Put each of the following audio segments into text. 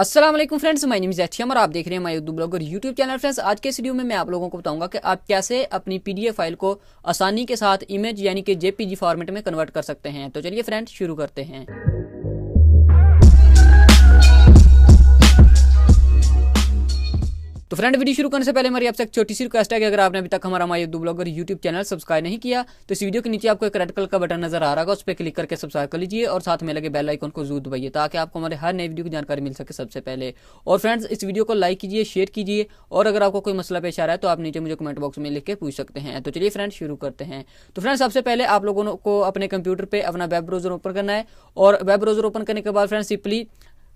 अस्सलाम वालेकुम friends, my name is ज़ैथिया और आप देख रहे हैं my Urdu blogger YouTube channel. Friends, आज के इस वीडियो में मैं आप लोगों को बताऊंगा कि आप कैसे अपनी पीडीएफ फाइल को आसानी के साथ इमेज यानी कि जेपीजी फॉर्मेट में कन्वर्ट कर सकते हैं। तो चलिए फ्रेंड्स शुरू करते हैं। तो फ्रेंड, वीडियो शुरू करने से पहले हमारी आपसे एक छोटी सी रिक्वेस्ट है कि अगर आपने अभी तक हमारा my Urdu blogger YouTube channel subscribe नहीं किया तो इस वीडियो के नीचे आपको एक रेड कलर का बटन नजर आ रहा है, उस पर क्लिक करके सब्सक्राइब कर लीजिए और साथ में लगे बेल आइकन को जरूर दबाइए ताकि आपको हमारे हर नई वीडियो की जानकारी मिल सके सबसे पहले। और फ्रेंड्स, इस वीडियो को लाइक कीजिए, शेयर कीजिए और अगर आपको कोई मसला पेश आ रहा है तो आप नीचे मुझे कमेंट बॉक्स में लिख के पूछ सकते हैं। तो चलिए फ्रेंड्स शुरू करते हैं। तो फ्रेंड्स, सबसे पहले आप लोगों को अपने कंप्यूटर पर अपना वेब ब्राउजर ओपन करना है और वेब ब्राउजर ओपन करने के बाद फ्रेंड्स सिंपली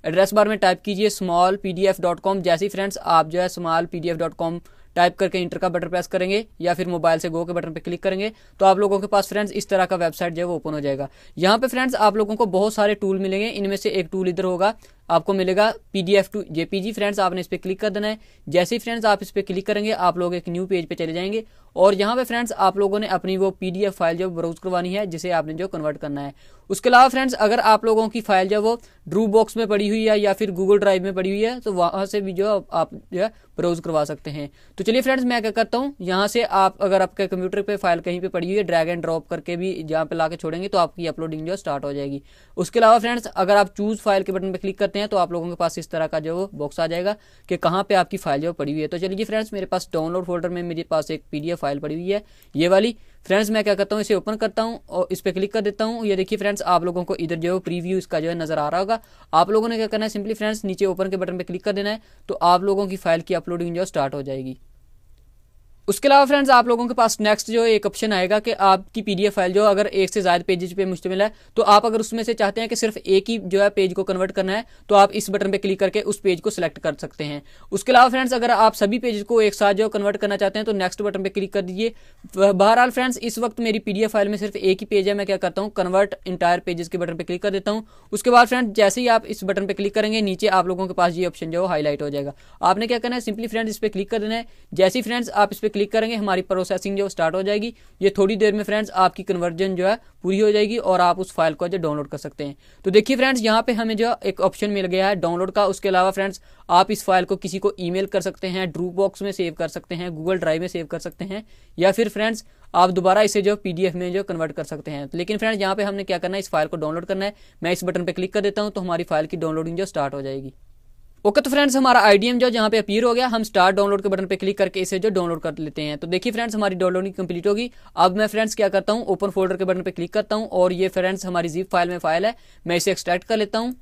एड्रेस बार में टाइप कीजिए smallpdf.com। जैसे ही फ्रेंड्स आप जो है smallpdf.com टाइप करके इंटर का बटन प्रेस करेंगे या फिर मोबाइल से गो के बटन पे क्लिक करेंगे तो आप लोगों के पास फ्रेंड्स इस तरह का वेबसाइट जो है वो ओपन हो जाएगा। यहाँ पे फ्रेंड्स आप लोगों को बहुत सारे टूल मिलेंगे, इनमें से एक टूल इधर होगा, आपको मिलेगा पीडीएफ टू जेपीजी। फ्रेंड्स आपने इस पर क्लिक कर देना है। जैसे ही फ्रेंड्स आप इस पर क्लिक करेंगे आप लोग एक न्यू पेज पे चले जाएंगे और यहाँ पे फ्रेंड्स आप लोगों ने अपनी वो पीडीएफ फाइल जो ब्राउज करवानी है जिसे आपने जो कन्वर्ट करना है। उसके अलावा फ्रेंड्स अगर आप लोगों की फाइल जो वो ड्रॉप बॉक्स में पड़ी हुई है या फिर गूगल ड्राइव में पड़ी हुई है तो वहाँ से भी जो आप जो है ब्राउज करवा सकते हैं। तो चलिए फ्रेंड्स मैं क्या करता हूँ, यहाँ से आप अगर आपके कंप्यूटर पर फाइल कहीं पर पड़ी हुई है ड्रैग एंड ड्रॉप करके भी यहाँ पे ला के छोड़ेंगे तो आपकी अपलोडिंग जो स्टार्ट हो जाएगी। उसके अलावा फ्रेंड्स अगर आप चूज फाइल के बटन पर क्लिक करते हैं तो आप लोगों के पास इस तरह का जो बॉक्स आ जाएगा कि कहाँ पे आपकी फाइल जो पड़ी हुई है। तो चलिए फ्रेंड्स मेरे पास डाउनलोड फोल्डर में मेरे पास एक पीडीएफ फाइल पड़ी हुई है, ये वाली। फ्रेंड्स मैं क्या करता हूँ, इसे ओपन करता हूँ और इस पे क्लिक कर देता हूँ। ये देखिए फ्रेंड्स आप लोगों को इधर जो है प्रीव्यू इसका जो है नजर आ रहा होगा। आप लोगों ने क्या करना है, सिंपली फ्रेंड्स नीचे ओपन के बटन पर क्लिक कर देना है तो आप लोगों की फाइल की अपलोडिंग जो स्टार्ट हो जाएगी। उसके अलावा फ्रेंड्स आप लोगों के पास नेक्स्ट जो एक ऑप्शन आएगा कि आपकी पीडीएफ फाइल जो अगर एक से ज़्यादा पेजेज पे मुश्तमिल है तो आप अगर उसमें से चाहते हैं कि सिर्फ एक ही जो है पेज को कन्वर्ट करना है तो आप इस बटन पे क्लिक करके उस पेज को सिलेक्ट कर सकते हैं। उसके अलावा फ्रेंड्स अगर आप सभी पेज को एक साथ जो कन्वर्ट करना चाहते हैं तो नेक्स्ट बटन पर क्लिक कर दीजिए। बहरहाल फ्रेंड्स इस वक्त मेरी पीडीएफ फाइल में सिर्फ एक ही पेज है, मैं क्या करता हूँ कन्वर्ट इंटायर पेजेस के बटन पर क्लिक कर देता हूँ। उसके बाद फ्रेंड्स जैसे ही आप इस बटन पर क्लिक करेंगे नीचे आप लोगों के पास ये ऑप्शन जो हाईलाइट हो जाएगा। आपने क्या करना है, सिंपली फ्रेंड्स इस पर क्लिक कर देना है। जैसे ही फ्रेंड्स आप इस पर क्लिक करेंगे हमारी प्रोसेसिंग जो स्टार्ट हो जाएगी। ये थोड़ी देर में फ्रेंड्स आपकी कन्वर्जन जो है पूरी हो जाएगी और आप उस फाइल को जो डाउनलोड कर सकते हैं। तो देखिए फ्रेंड्स यहाँ पे हमें जो एक ऑप्शन मिल गया है डाउनलोड का। उसके अलावा फ्रेंड्स आप इस फाइल को किसी को ईमेल कर सकते हैं, ड्रॉप बॉक्स में सेव कर सकते हैं, गूगल ड्राइव में सेव कर सकते हैं या फिर फ्रेंड्स आप दोबारा इसे जो पीडीएफ में जो कन्वर्ट कर सकते हैं। लेकिन फ्रेंड्स यहाँ पे हमने क्या करना है, इस फाइल को डाउनलोड करना है। मैं इस बटन पर क्लिक कर देता हूँ तो हमारी फाइल की डाउनलोडिंग जो स्टार्ट हो जाएगी। ओके तो फ्रेंड्स हमारा आईडीएम जो यहाँ पे अपीयर हो गया, हम स्टार्ट डाउनलोड के बटन पे क्लिक करके इसे जो डाउनलोड कर लेते हैं। तो देखिए फ्रेंड्स हमारी डाउनलोडिंग कंप्लीट होगी। अब मैं फ्रेंड्स क्या करता हूँ, ओपन फोल्डर के बटन पे क्लिक करता हूँ और ये फ्रेंड्स हमारी जिप फाइल में फाइल है, मैं इसे एक्सट्रैक्ट कर लेता हूँ।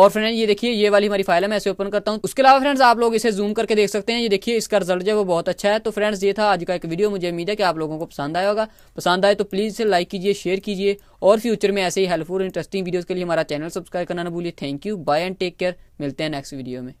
और फ्रेंड्स ये देखिए ये वाली हमारी फाइल है, मैं इसे ओपन करता हूँ। उसके अलावा फ्रेंड्स आप लोग इसे जूम करके देख सकते हैं, ये देखिए इसका रिजल्ट जो है वो बहुत अच्छा है। तो फ्रेंड्स ये था आज का एक वीडियो, मुझे उम्मीद है कि आप लोगों को पसंद आया होगा। पसंद आए तो प्लीज़ इसे लाइक कीजिए, शेयर कीजिए और फ्यूचर में ऐसे ही हेल्पफुल इंटरेस्टिंग वीडियोज़ के लिए हमारा चैनल सब्सक्राइब करना ना भूलिए। Thank you, bye and take care, मिलते हैं नेक्स्ट वीडियो में।